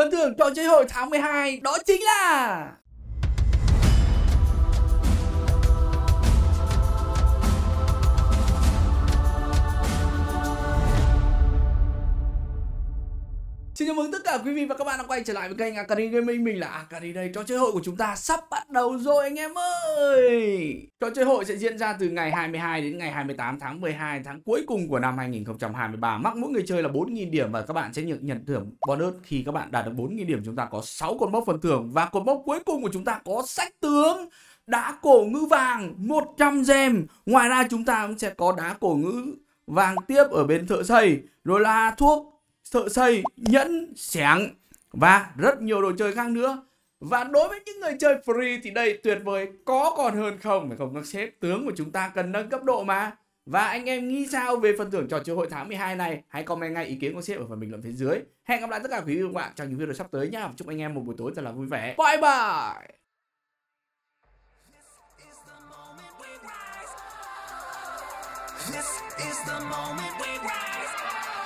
Phần thưởng trò chơi hội tháng 12 đó chính là xin chào mừng tất cả quý vị và các bạn đã quay trở lại với kênh Akari Gaming. Mình là Akari đây. Trò chơi hội của chúng ta sắp bắt đầu rồi anh em ơi. Trò chơi hội sẽ diễn ra từ ngày 22 đến ngày 28 tháng 12, tháng cuối cùng của năm 2023. Mắc mỗi người chơi là 4.000 điểm và các bạn sẽ nhận thưởng bonus. Khi các bạn đạt được 4.000 điểm, chúng ta có 6 cột mốc phần thưởng. Và cột mốc cuối cùng của chúng ta có sách tướng, đá cổ ngữ vàng 100 gem. Ngoài ra chúng ta cũng sẽ có đá cổ ngữ vàng tiếp ở bên thợ xây, rồi là thuốc thợ xây, nhẫn, xẻng và rất nhiều đồ chơi khác nữa. Và đối với những người chơi free thì đây tuyệt vời, có còn hơn không, phải không các sếp? Tướng của chúng ta cần nâng cấp độ mà. Và anh em nghĩ sao về phần thưởng trò chơi hội tháng 12 này? Hãy comment ngay ý kiến của sếp ở phần bình luận phía dưới. Hẹn gặp lại tất cả quý vị và các bạn trong những video sắp tới nha. Chúc anh em một buổi tối thật là vui vẻ. Bye bye. This is the moment we rise.